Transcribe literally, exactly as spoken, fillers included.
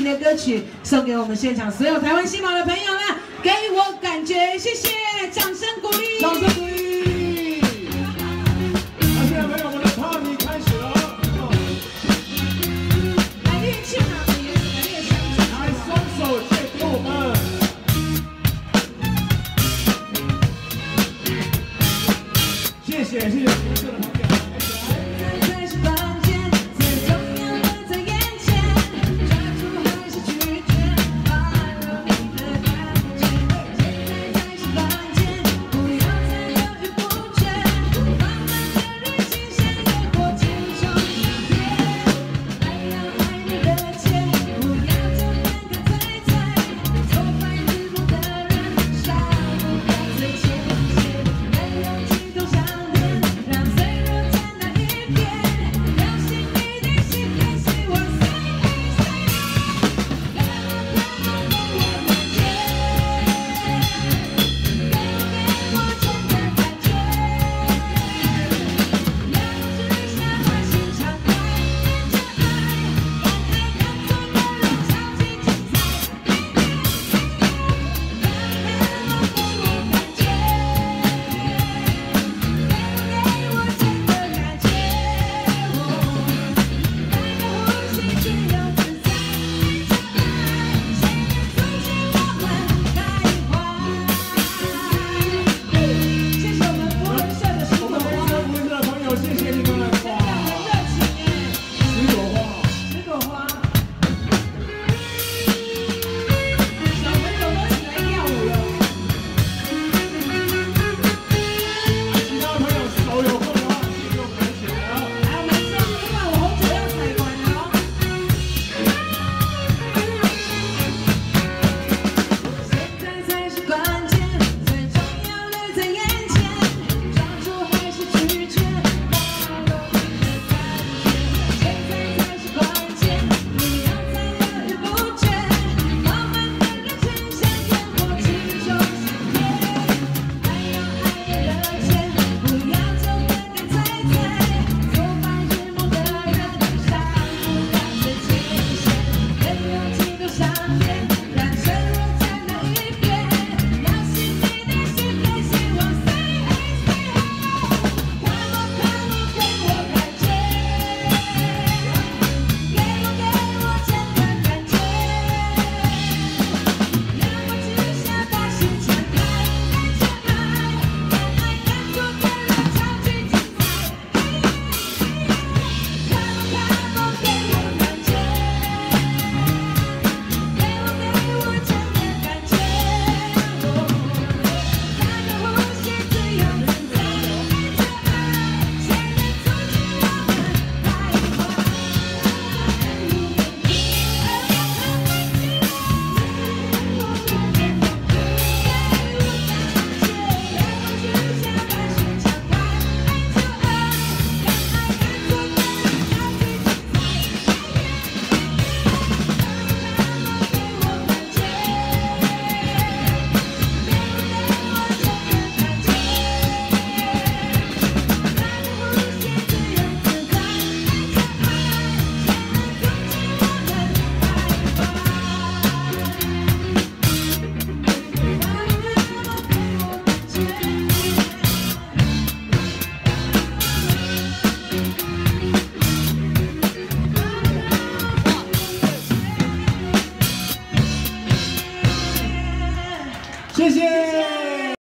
系列歌曲送给我们现场所有台湾新宝的朋友啦，给我感觉，谢谢，掌声鼓励，掌声鼓励。 谢谢，谢谢。在房间，最重要的在眼前，抓住还是拒绝，包容你的感觉。现在在房间，不要再犹豫不决，放慢的人极限，越过千重世界。爱要爱你的切，不要简单的猜猜，错判日落的人，傻不要最浅显，没有激动伤。 谢谢。